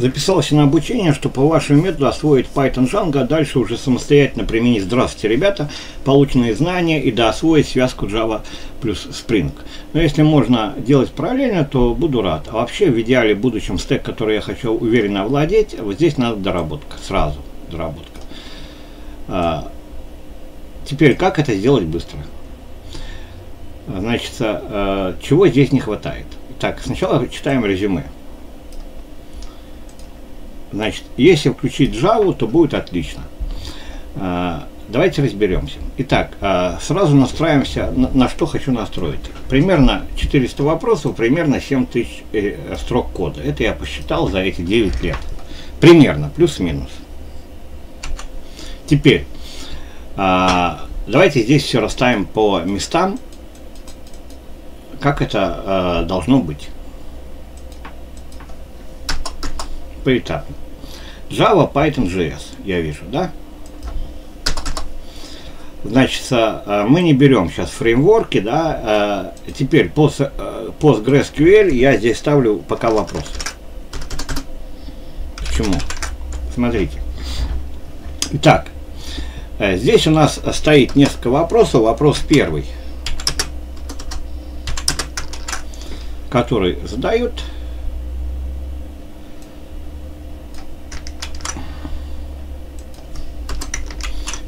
Записался на обучение, чтобы по вашему методу освоить Python Django, а дальше уже самостоятельно применить, здравствуйте, ребята, полученные знания и доосвоить связку Java плюс Spring. Но если можно делать параллельно, то буду рад. А вообще, в идеале, в будущем стек, который я хочу уверенно овладеть, вот здесь надо доработка, сразу доработка. Теперь, как это сделать быстро? Значит, чего здесь не хватает? Так, сначала читаем резюме. Значит, если включить Java, то будет отлично. Давайте разберемся. Итак, сразу настраиваемся, на что хочу настроить. Примерно 400 вопросов, примерно 7000 строк кода. Это я посчитал за эти 9 лет. Примерно, плюс-минус. Теперь, давайте здесь все расставим по местам, как это должно быть. Поэтапно. Java, Python, JS, я вижу, да? Значит, мы не берем сейчас фреймворки, да? Теперь PostgreSQL я здесь ставлю пока вопрос. Почему? Смотрите. Итак, здесь у нас стоит несколько вопросов. Вопрос первый, который задают.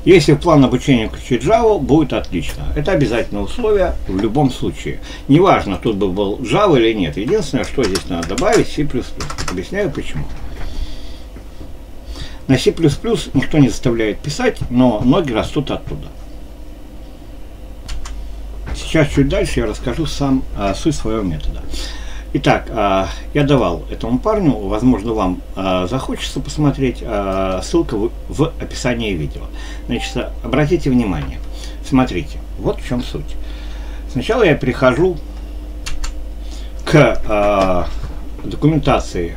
Если в план обучения включить Java, будет отлично. Это обязательное условие в любом случае. Неважно, тут бы был Java или нет. Единственное, что здесь надо добавить, C++. Объясняю почему. На C++ никто не заставляет писать, но ноги растут оттуда. Сейчас чуть дальше я расскажу сам суть своего метода. Итак, я давал этому парню, возможно, вам захочется посмотреть, ссылка в описании видео. Значит, обратите внимание, смотрите, вот в чем суть. Сначала я перехожу к документации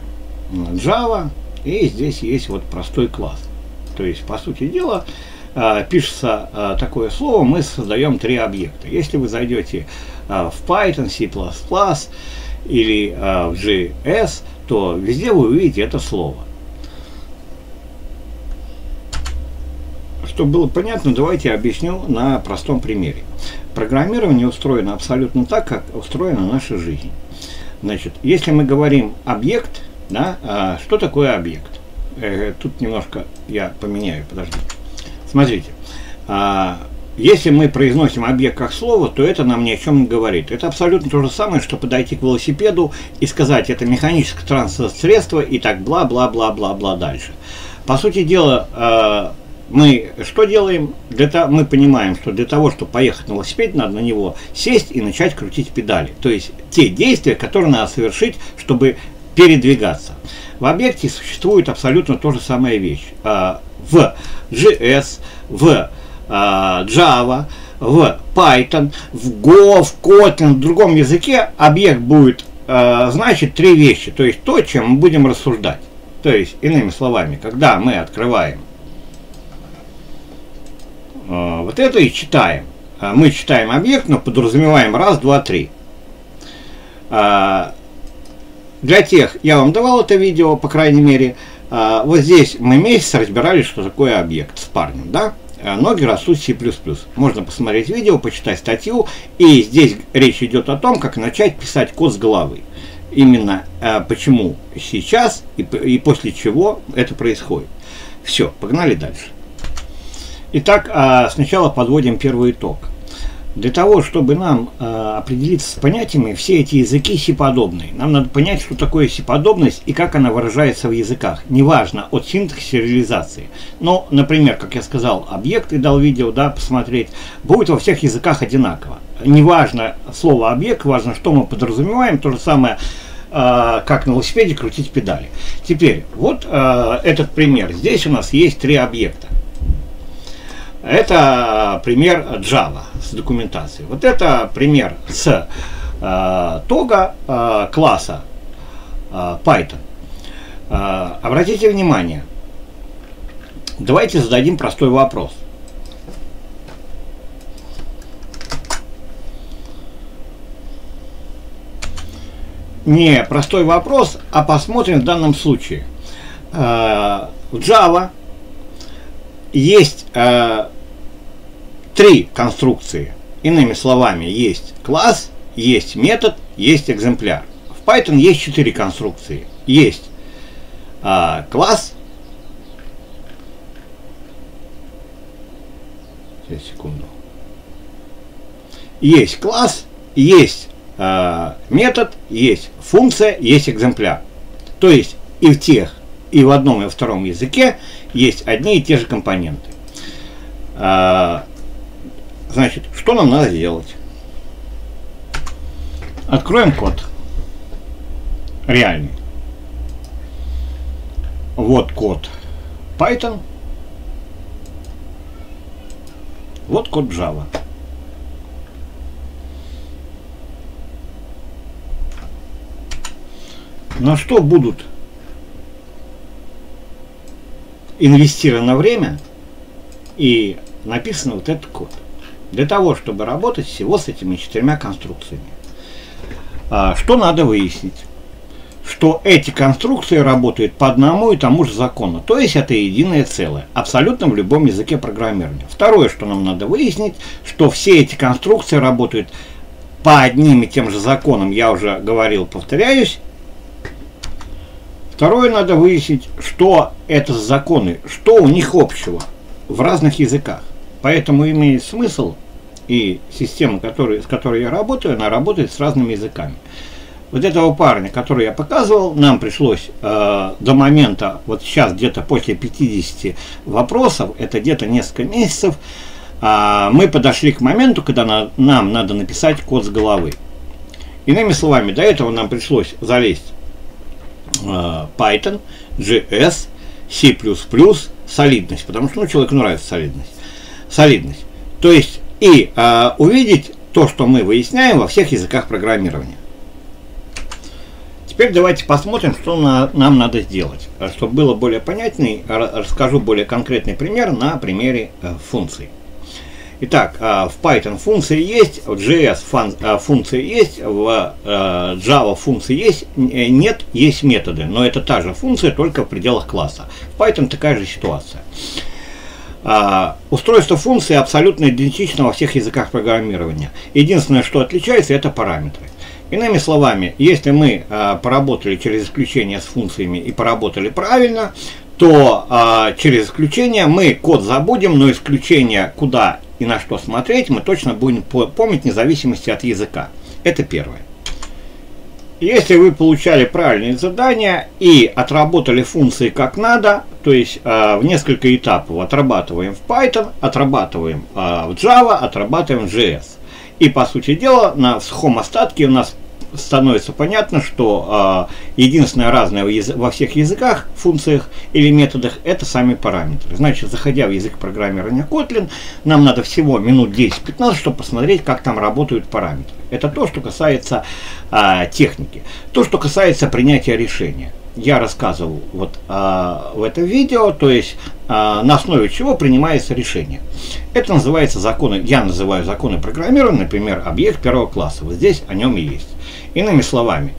Java, и здесь есть вот простой класс. То есть, по сути дела, пишется такое слово, мы создаем 3 объекта. Если вы зайдете в Python, C++, или в JS, то везде вы увидите это слово. Чтобы было понятно, давайте я объясню на простом примере. Программирование устроено абсолютно так, как устроена наша жизнь. Значит, если мы говорим объект, да, что такое объект? Тут немножко я поменяю, подожди. Смотрите. Если мы произносим объект как слово, то это нам ни о чем не говорит. Это абсолютно то же самое, что подойти к велосипеду и сказать, это механическое транспортное средство и так бла-бла-бла-бла-бла дальше. По сути дела, мы что делаем? Мы понимаем, что для того, чтобы поехать на велосипед, надо на него сесть и начать крутить педали. То есть те действия, которые надо совершить, чтобы передвигаться. В объекте существует абсолютно то же самое вещь. В JS, в Java, в Python, в Go, в Kotlin, в другом языке объект будет значить 3 вещи, то есть то, чем мы будем рассуждать. То есть, иными словами, когда мы открываем вот это и читаем, мы читаем объект, но подразумеваем раз, два, три. Для тех, я вам давал это видео, по крайней мере, вот здесь мы месяц разбирали, что такое объект с парнем, да? Ноги растут C++. Можно посмотреть видео, почитать статью. И здесь речь идет о том, как начать писать код с головы. Именно почему сейчас и после чего это происходит. Все, погнали дальше. Итак, сначала подводим первый итог. Для того, чтобы нам определиться с понятиями, все эти языки C-подобные. Нам надо понять, что такое C-подобность и как она выражается в языках. Неважно, от синтаксиса реализации. Но, например, как я сказал, объект и дал видео, да, посмотреть, будет во всех языках одинаково. Неважно слово объект, важно, что мы подразумеваем. То же самое, как на велосипеде крутить педали. Теперь, вот этот пример. Здесь у нас есть 3 объекта. Это пример Java с документацией. Вот это пример с Toga класса Python. Обратите внимание, давайте зададим простой вопрос. Не простой вопрос, а посмотрим в данном случае. в Java есть три конструкции. Иными словами, есть класс, есть метод, есть экземпляр. В Python есть 4 конструкции. Есть класс. Сейчас, секунду. Есть класс, есть метод, есть функция, есть экземпляр. То есть и в тех, и в одном, и во втором языке есть одни и те же компоненты. Значит, что нам надо делать? Откроем код. Реальный. Вот код Python. Вот код Java. На что будут инвестировано время и написан вот этот код. Для того, чтобы работать всего с этими 4 конструкциями. Что надо выяснить? Что эти конструкции работают по одному и тому же закону. То есть это единое целое. Абсолютно в любом языке программирования. Второе, что нам надо выяснить, что все эти конструкции работают по одним и тем же законам. Я уже говорил, повторяюсь. Второе, надо выяснить, что это за законы, что у них общего в разных языках. Поэтому имеет смысл, и система, с которой я работаю, она работает с разными языками. Вот этого парня, который я показывал, нам пришлось до момента, вот сейчас где-то после 50 вопросов, это где-то несколько месяцев, мы подошли к моменту, когда нам надо написать код с головы. Иными словами, до этого нам пришлось залезть Python, JS, C++, солидность, потому что человеку нравится солидность. То есть и увидеть то, что мы выясняем во всех языках программирования. Теперь давайте посмотрим, что нам надо сделать. Чтобы было более понятно, расскажу более конкретный пример на примере функций. Итак, в Python функции есть, в JS функции есть, в Java функции есть, нет, есть методы. Но это та же функция, только в пределах класса. В Python такая же ситуация. Устройство функции абсолютно идентично во всех языках программирования. Единственное, что отличается, это параметры. Иными словами, если мы поработали через исключение с функциями и поработали правильно, то через исключение мы код забудем, но исключение, куда и на что смотреть, мы точно будем помнить вне зависимости от языка. Это первое. Если вы получали правильные задания и отработали функции как надо, то есть в несколько этапов отрабатываем в Python, отрабатываем в Java, отрабатываем в JS. И, по сути дела, на сухом остатке у нас становится понятно, что единственное разное во всех языках, функциях или методах, это сами параметры. Значит, заходя в язык программирования Kotlin, нам надо всего минут 10-15, чтобы посмотреть, как там работают параметры. Это то, что касается техники. То, что касается принятия решения. Я рассказывал вот в этом видео, то есть на основе чего принимается решение. Это называется законы, я называю законы программирования, например, объект первого класса. Вот здесь о нем и есть. Иными словами,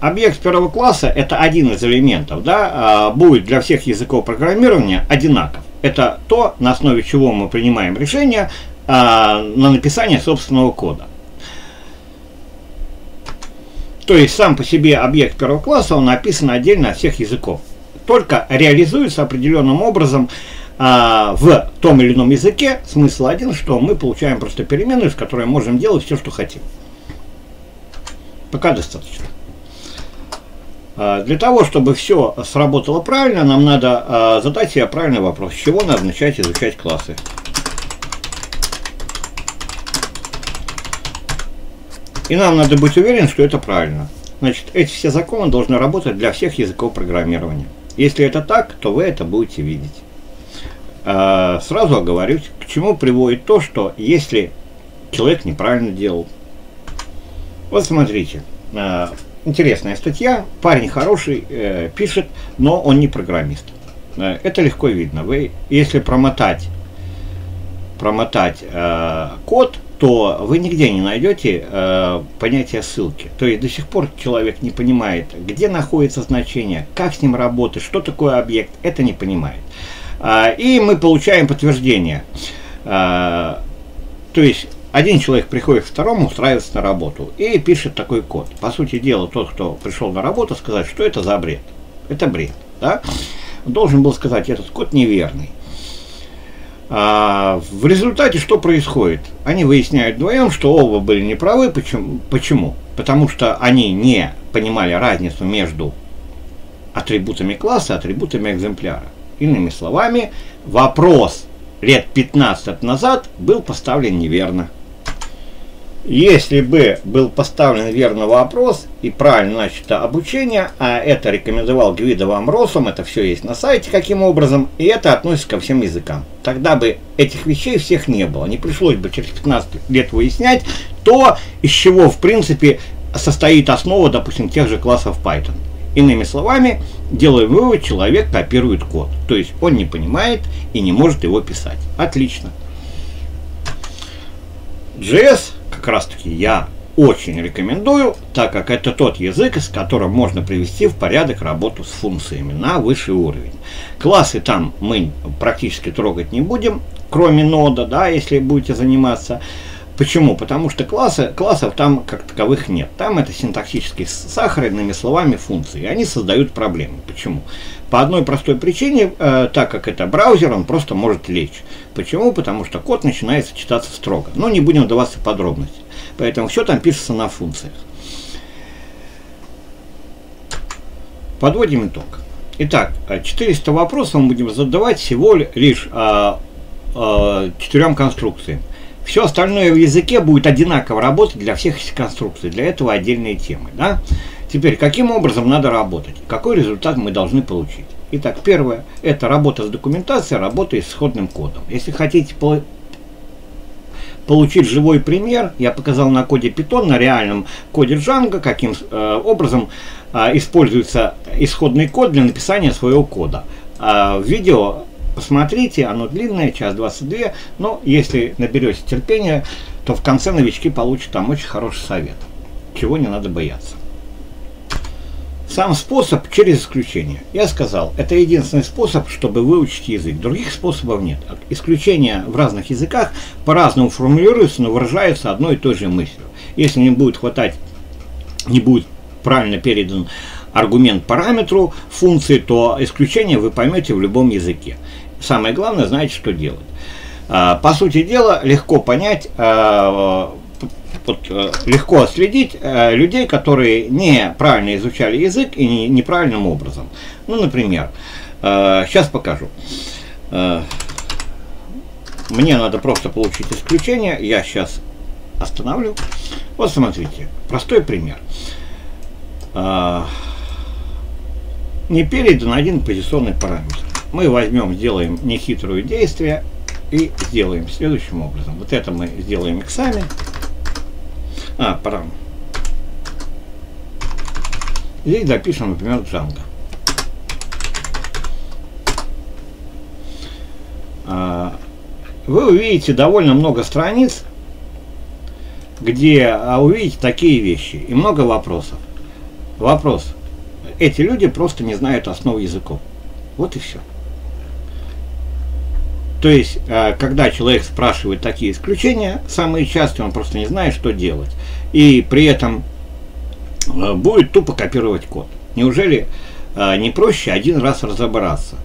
объект первого класса это один из элементов, да, будет для всех языков программирования одинаков. Это то, на основе чего мы принимаем решение на написание собственного кода. То есть сам по себе объект первого класса, он описан отдельно от всех языков. Только реализуется определенным образом в том или ином языке. Смысл один, что мы получаем просто переменную, с которой можем делать все, что хотим. Пока достаточно. Для того, чтобы все сработало правильно, нам надо задать себе правильный вопрос. С чего надо начать изучать классы? И нам надо быть уверен, что это правильно. Значит, эти все законы должны работать для всех языков программирования. Если это так, то вы это будете видеть. Сразу оговорюсь, к чему приводит то, что если человек неправильно делал. Вот смотрите, интересная статья. Парень хороший, пишет, но он не программист. Это легко видно. Если промотать код, то вы нигде не найдете понятия ссылки. То есть до сих пор человек не понимает, где находится значение, как с ним работать, что такое объект, это не понимает. И мы получаем подтверждение. То есть один человек приходит к второму, устраивается на работу и пишет такой код. По сути дела, тот, кто пришел на работу, сказать, что это за бред. Это бред. Да? Должен был сказать, этот код неверный. В результате что происходит? Они выясняют вдвоем, что оба были неправы. Почему? Потому что они не понимали разницу между атрибутами класса и атрибутами экземпляра. Иными словами, вопрос лет 15 назад был поставлен неверно. Если бы был поставлен верно вопрос и правильно начато обучение, а это рекомендовал Гвидо ван Россум, это все есть на сайте, каким образом, и это относится ко всем языкам. Тогда бы этих вещей всех не было, не пришлось бы через 15 лет выяснять то, из чего в принципе состоит основа, допустим, тех же классов Python. Иными словами, делаем вывод, человек копирует код, то есть он не понимает и не может его писать. Отлично. JS как раз таки я очень рекомендую, так как это тот язык, с которым можно привести в порядок работу с функциями на высший уровень. Классы там мы практически трогать не будем, кроме нода, да, если будете заниматься. Почему? Потому что классов там как таковых нет. Там это синтаксический сахар, иными словами, функции. Они создают проблемы. Почему? По одной простой причине, так как это браузер, он просто может лечь. Почему? Потому что код начинается читаться строго. Но не будем вдаваться в подробности. Поэтому все там пишется на функциях. Подводим итог. Итак, 400 вопросов мы будем задавать всего лишь 4 конструкциям. Все остальное в языке будет одинаково работать для всех конструкций. Для этого отдельные темы. Да? Теперь, каким образом надо работать? Какой результат мы должны получить? Итак, первое – это работа с документацией, работа с исходным кодом. Если хотите получить живой пример, я показал на коде Python, на реальном коде Django, каким образом используется исходный код для написания своего кода. Видео посмотрите, оно длинное, час 22, но если наберете терпения, то в конце новички получат там очень хороший совет, чего не надо бояться. Сам способ через исключение. Я сказал, это единственный способ, чтобы выучить язык. Других способов нет. Исключения в разных языках по-разному формулируются, но выражаются одной и той же мыслью. Если не будет хватать, не будет правильно передан аргумент параметру функции, то исключение вы поймете в любом языке. Самое главное, знаете, что делать. По сути дела, легко понять, легко отследить людей, которые неправильно изучали язык и неправильным образом. Ну, например, сейчас покажу. Мне надо просто получить исключение. Я сейчас остановлю. Вот смотрите, простой пример. Не передан один позиционный параметр. Мы возьмем, сделаем нехитрое действие и сделаем следующим образом. Вот это мы сделаем иксами. Здесь запишем, например, Django. Вы увидите довольно много страниц, где увидите такие вещи и много вопросов. Вопрос. Эти люди просто не знают основы языков. Вот и все. То есть, когда человек спрашивает такие исключения, самые частые, он просто не знает, что делать. И при этом будет тупо копировать код. Неужели не проще один раз разобраться?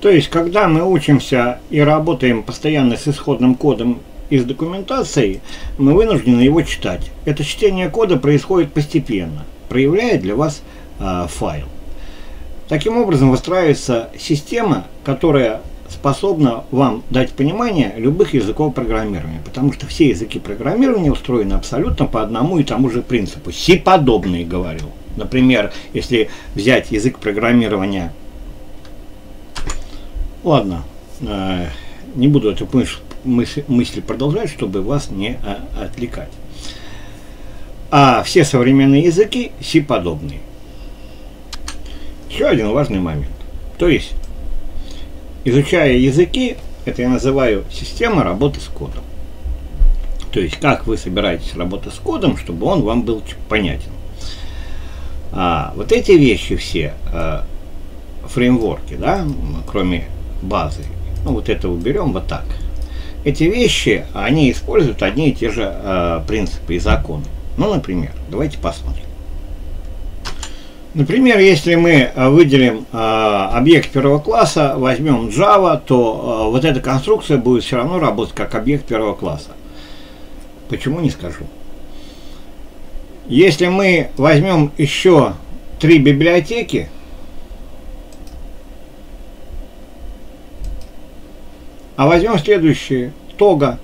То есть, когда мы учимся и работаем постоянно с исходным кодом, из документации, мы вынуждены его читать. Это чтение кода происходит постепенно, проявляя для вас файл. Таким образом выстраивается система, которая способна вам дать понимание любых языков программирования, потому что все языки программирования устроены абсолютно по одному и тому же принципу. Си-подобные, говорил. Например, если взять язык программирования... Ладно, не буду это мысли продолжать, чтобы вас не отвлекать. А все современные языки C-подобные. Еще один важный момент. То есть, изучая языки, это я называю система работы с кодом. То есть, как вы собираетесь работать с кодом, чтобы он вам был понятен. Вот эти вещи все, фреймворки, да, кроме базы, ну, вот это уберем вот так. Эти вещи, они используют одни и те же принципы и законы. Ну, например, давайте посмотрим. Например, если мы выделим объект первого класса, возьмем Java, то вот эта конструкция будет все равно работать как объект первого класса. Почему, не скажу. Если мы возьмем еще три библиотеки, а возьмем следующие, Toga,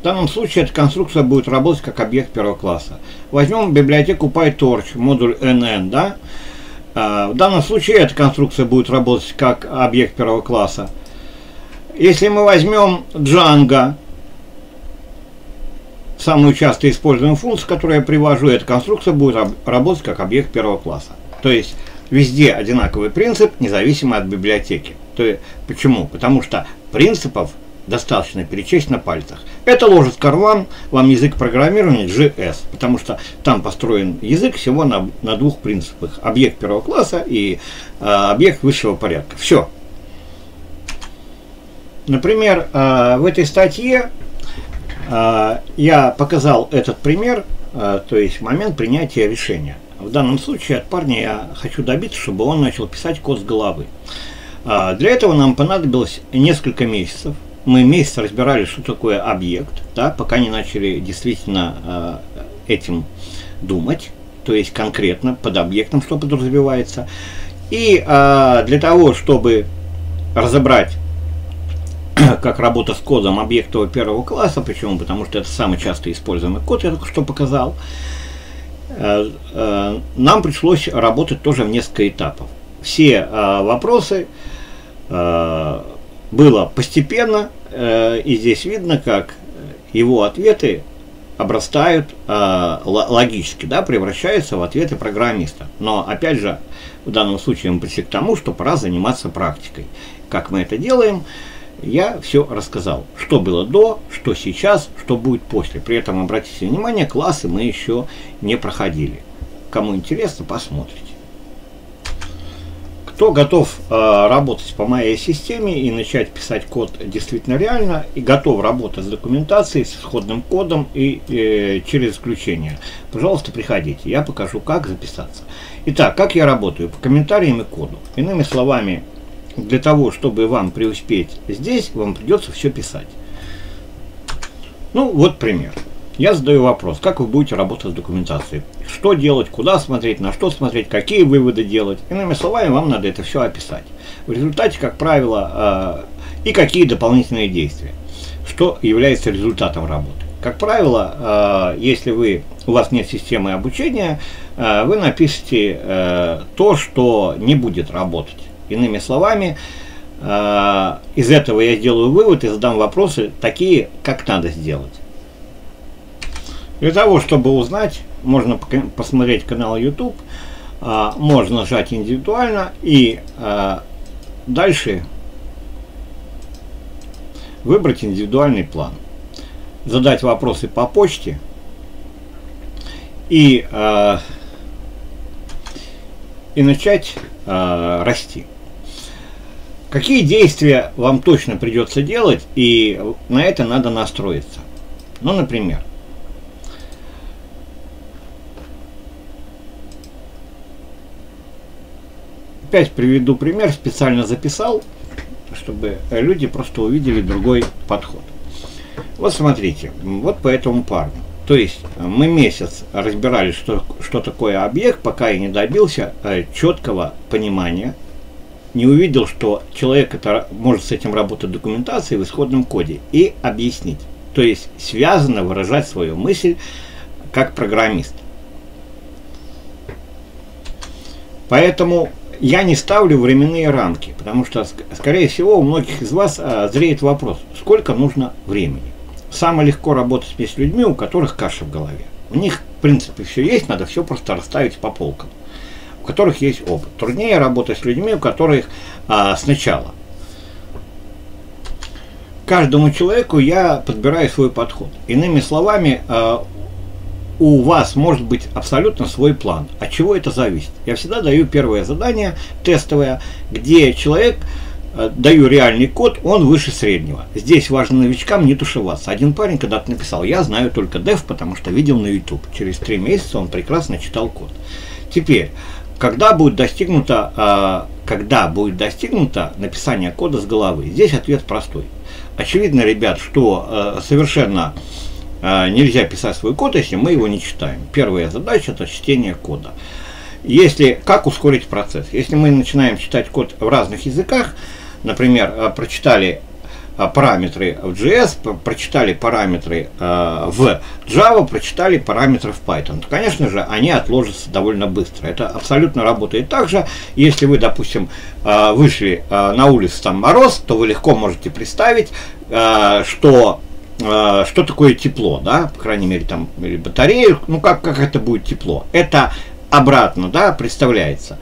в данном случае эта конструкция будет работать как объект первого класса. Возьмем библиотеку PyTorch, модуль NN, да? В данном случае эта конструкция будет работать как объект первого класса. Если мы возьмем Django, самую часто используемую функцию, которую я привожу, эта конструкция будет работать как объект первого класса. То есть везде одинаковый принцип, независимо от библиотеки. То есть, почему? Потому что принципов достаточно перечесть на пальцах. Это ложит в карман вам язык программирования JS, потому что там построен язык всего на двух принципах. Объект первого класса и объект высшего порядка. Все. Например, в этой статье я показал этот пример, то есть момент принятия решения. В данном случае от парня я хочу добиться, чтобы он начал писать код с головы. Для этого нам понадобилось несколько месяцев. Мы месяц разбирали, что такое объект, да, пока не начали действительно этим думать, то есть конкретно под объектом, что подразумевается. И для того, чтобы разобрать, как работа с кодом объекта первого класса, почему? Потому что это самый часто используемый код, я только что показал, нам пришлось работать тоже в несколько этапов. Все вопросы было постепенно, и здесь видно, как его ответы обрастают логически, да, превращаются в ответы программиста. Но опять же, в данном случае мы пришли к тому, что пора заниматься практикой. Как мы это делаем? Я все рассказал, что было до, что сейчас, что будет после. При этом, обратите внимание, классы мы еще не проходили. Кому интересно, посмотрите. Кто готов работать по моей системе и начать писать код действительно реально, и готов работать с документацией, с исходным кодом и через исключение, пожалуйста, приходите, я покажу, как записаться. Итак, как я работаю? По комментариям и коду. Иными словами, для того, чтобы вам преуспеть здесь, вам придется все писать. Ну, вот пример. Я задаю вопрос, как вы будете работать с документацией? Что делать, куда смотреть, на что смотреть, какие выводы делать? Иными словами, вам надо это все описать. В результате, как правило, и какие дополнительные действия, что является результатом работы. Как правило, если у вас нет системы обучения, вы напишите то, что не будет работать. Иными словами, из этого я сделаю вывод и задам вопросы такие, как надо сделать. Для того, чтобы узнать, можно посмотреть канал YouTube, можно жать индивидуально и дальше выбрать индивидуальный план, задать вопросы по почте и начать расти. Какие действия вам точно придется делать, и на это надо настроиться. Ну, например, опять приведу пример, специально записал, чтобы люди просто увидели другой подход. Вот смотрите, вот по этому парню. То есть мы месяц разбирали, что такое объект, пока я не добился четкого понимания. Не увидел, что человек может с этим работать в документации, в исходном коде, и объяснить. То есть связано выражать свою мысль как программист. Поэтому я не ставлю временные рамки, потому что, скорее всего, у многих из вас зреет вопрос, сколько нужно времени. Самое легко работать с людьми, у которых каша в голове. У них, в принципе, все есть, надо все просто расставить по полкам. У которых есть опыт. Труднее работать с людьми, у которых сначала. каждому человеку я подбираю свой подход. Иными словами, у вас может быть абсолютно свой план. От чего это зависит? Я всегда даю первое задание, тестовое, где человек, даю реальный код, он выше среднего. Здесь важно новичкам не тушеваться. Один парень когда-то написал: я знаю только dev, потому что видел на YouTube. Через 3 месяца он прекрасно читал код. Теперь, когда будет достигнуто написание кода с головы? Здесь ответ простой. Очевидно, ребят, что совершенно нельзя писать свой код, если мы его не читаем. Первая задача – это чтение кода. Как ускорить процесс? Если мы начинаем читать код в разных языках, например, прочитали параметры в JS, прочитали параметры в Java, прочитали параметры в Python, то, конечно же, они отложатся довольно быстро. Это абсолютно работает так же. Если вы, допустим, вышли на улицу, там мороз, то вы легко можете представить, что такое тепло, да, по крайней мере, там, или батарею, ну, как это будет тепло. Это обратно, да, представляется.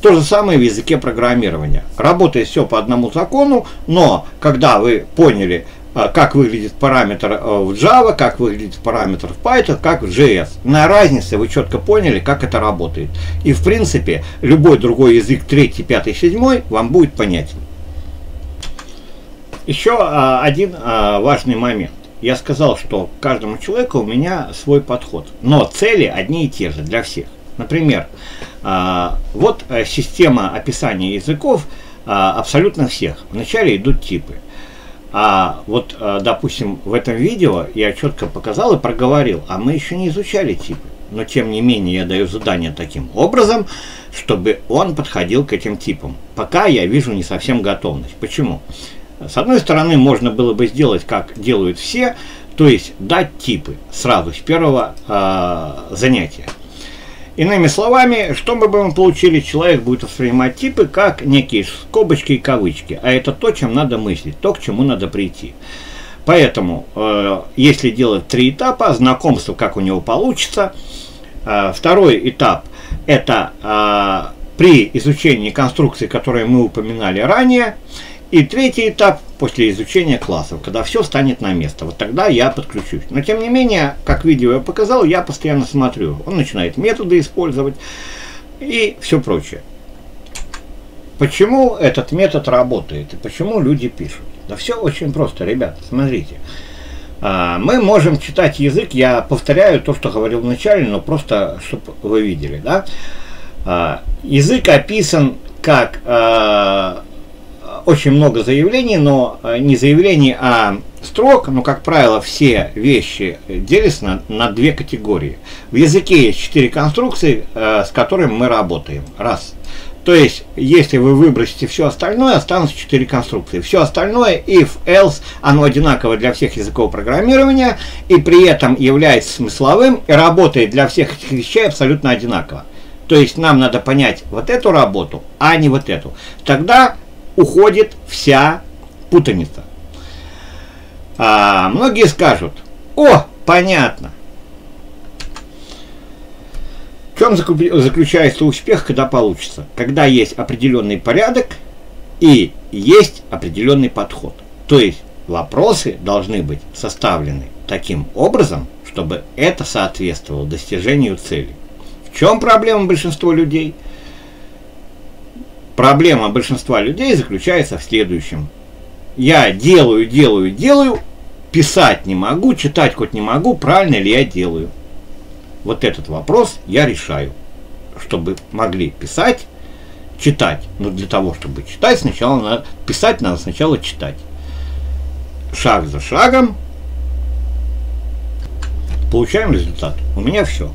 То же самое в языке программирования. Работает все по одному закону, но когда вы поняли, как выглядит параметр в Java, как выглядит параметр в Python, как в JS, на разнице вы четко поняли, как это работает. И, в принципе, любой другой язык 3, 5, 7 вам будет понятен. Еще один важный момент. Я сказал, что каждому человеку у меня свой подход, но цели одни и те же для всех. Например, вот система описания языков абсолютно всех. Вначале идут типы. А вот, допустим, в этом видео я четко показал и проговорил, а мы еще не изучали типы. Но, тем не менее, я даю задание таким образом, чтобы он подходил к этим типам. Пока я вижу не совсем готовность. Почему? С одной стороны, можно было бы сделать, как делают все, то есть дать типы сразу с первого занятия. Иными словами, что мы бы получили, человек будет воспринимать типы как некие скобочки и кавычки. А это то, чем надо мыслить, то, к чему надо прийти. Поэтому, если делать 3 этапа, знакомство, как у него получится. Второй этап – это при изучении конструкций, которые мы упоминали ранее. И третий этап – после изучения классов, когда все станет на место. Вот тогда я подключусь. Но, тем не менее, как видео я показал, я постоянно смотрю. Он начинает методы использовать и все прочее. Почему этот метод работает и почему люди пишут? Да все очень просто, ребята, смотрите. Мы можем читать язык, я повторяю то, что говорил вначале, но просто, чтобы вы видели. Да? Язык описан как... Очень много заявлений, но не заявлений, а строк. Но, как правило, все вещи делятся на 2 категории. В языке есть 4 конструкции, с которыми мы работаем. Раз. То есть, если вы выбросите все остальное, останутся 4 конструкции. Все остальное, if, else, оно одинаково для всех языков программирования, и при этом является смысловым, и работает для всех этих вещей абсолютно одинаково. То есть, нам надо понять вот эту работу, а не вот эту. Тогда... уходит вся путаница. Многие скажут: о, понятно. В чем заключается успех, когда получится? Когда есть определенный порядок и есть определенный подход. То есть вопросы должны быть составлены таким образом, чтобы это соответствовало достижению цели. В чем проблема большинства людей? Проблема большинства людей заключается в следующем. Я делаю, писать не могу, читать хоть не могу, правильно ли я делаю. Вот этот вопрос я решаю, чтобы могли писать, читать. Но для того, чтобы читать, сначала надо писать, надо сначала читать. Шаг за шагом получаем результат. У меня все.